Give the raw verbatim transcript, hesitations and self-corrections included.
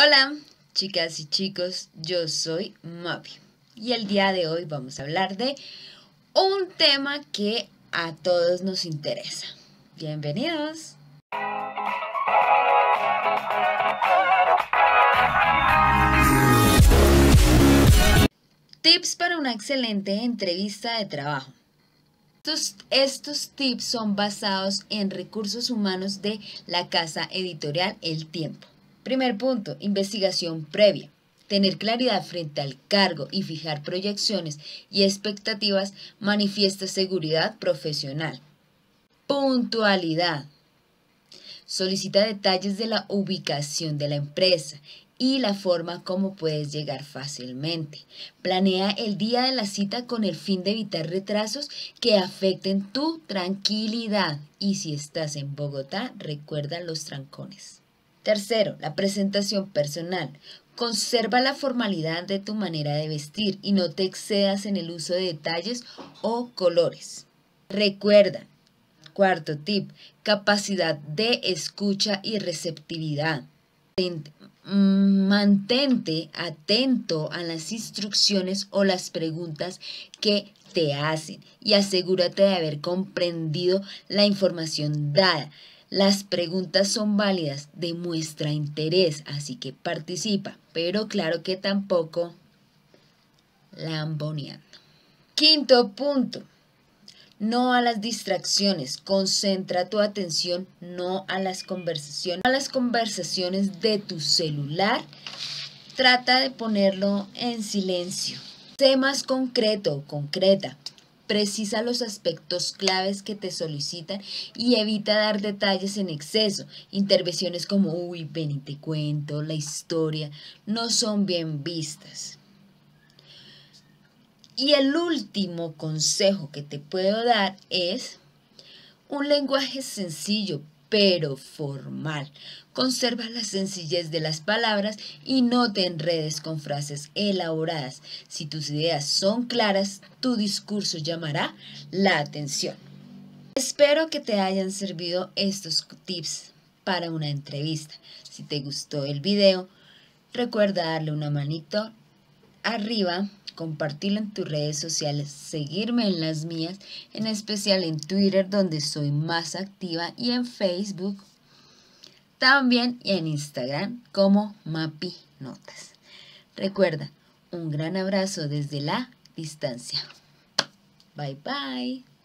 Hola chicas y chicos, yo soy Mavi y el día de hoy vamos a hablar de un tema que a todos nos interesa. ¡Bienvenidos! Tips para una excelente entrevista de trabajo. Estos, estos tips son basados en recursos humanos de la casa editorial El Tiempo. Primer punto, investigación previa. Tener claridad frente al cargo y fijar proyecciones y expectativas manifiesta seguridad profesional. Puntualidad. Solicita detalles de la ubicación de la empresa y la forma como puedes llegar fácilmente. Planea el día de la cita con el fin de evitar retrasos que afecten tu tranquilidad. Y si estás en Bogotá, recuerda los trancones. Tercero, la presentación personal. Conserva la formalidad de tu manera de vestir y no te excedas en el uso de detalles o colores. Recuerda, cuarto tip, capacidad de escucha y receptividad. Mantente atento a las instrucciones o las preguntas que te hacen y asegúrate de haber comprendido la información dada. Las preguntas son válidas, demuestra interés, así que participa, pero claro que tampoco lamboneando. Quinto punto, no a las distracciones, concentra tu atención, no a las conversaciones, a las conversaciones de tu celular, trata de ponerlo en silencio. Sé más concreto o concreta. Precisa los aspectos claves que te solicitan y evita dar detalles en exceso. Intervenciones como, uy, ven y te cuento, la historia, no son bien vistas. Y el último consejo que te puedo dar es un lenguaje sencillo pero formal. Conserva la sencillez de las palabras y no te enredes con frases elaboradas. Si tus ideas son claras, tu discurso llamará la atención. Espero que te hayan servido estos tips para una entrevista. Si te gustó el video, recuerda darle una manito arriba, compartirlo en tus redes sociales, seguirme en las mías, en especial en Twitter donde soy más activa y en Facebook también y en Instagram como Mapy Notas. Recuerda, un gran abrazo desde la distancia. Bye bye.